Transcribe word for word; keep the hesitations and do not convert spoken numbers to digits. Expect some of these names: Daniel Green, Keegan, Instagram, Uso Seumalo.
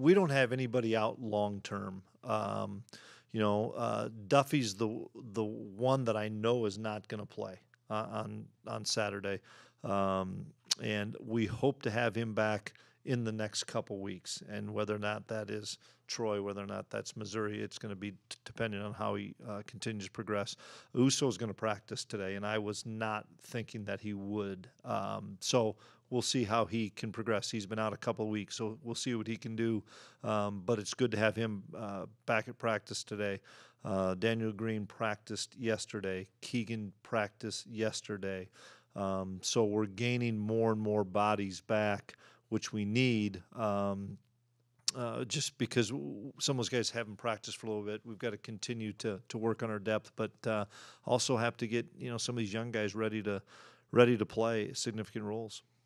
we don't have anybody out long term. Um, you know, uh, Duffy's the the one that I know is not going to play uh, on on Saturday, um, and we hope to have him back in the next couple weeks. And whether or not that is Troy, whether or not that's Missouri, it's going to be t- depending on how he uh, continues to progress. Uso is going to practice today, and I was not thinking that he would. Um, so we'll see how he can progress. He's been out a couple of weeks, so we'll see what he can do. Um, but it's good to have him uh, back at practice today. Uh, Daniel Green practiced yesterday. Keegan practiced yesterday. Um, so we're gaining more and more bodies back, which we need, um, uh, just because some of those guys haven't practiced for a little bit. We've got to continue to to work on our depth, but uh, also have to get, you know, some of these young guys ready to ready to play significant roles.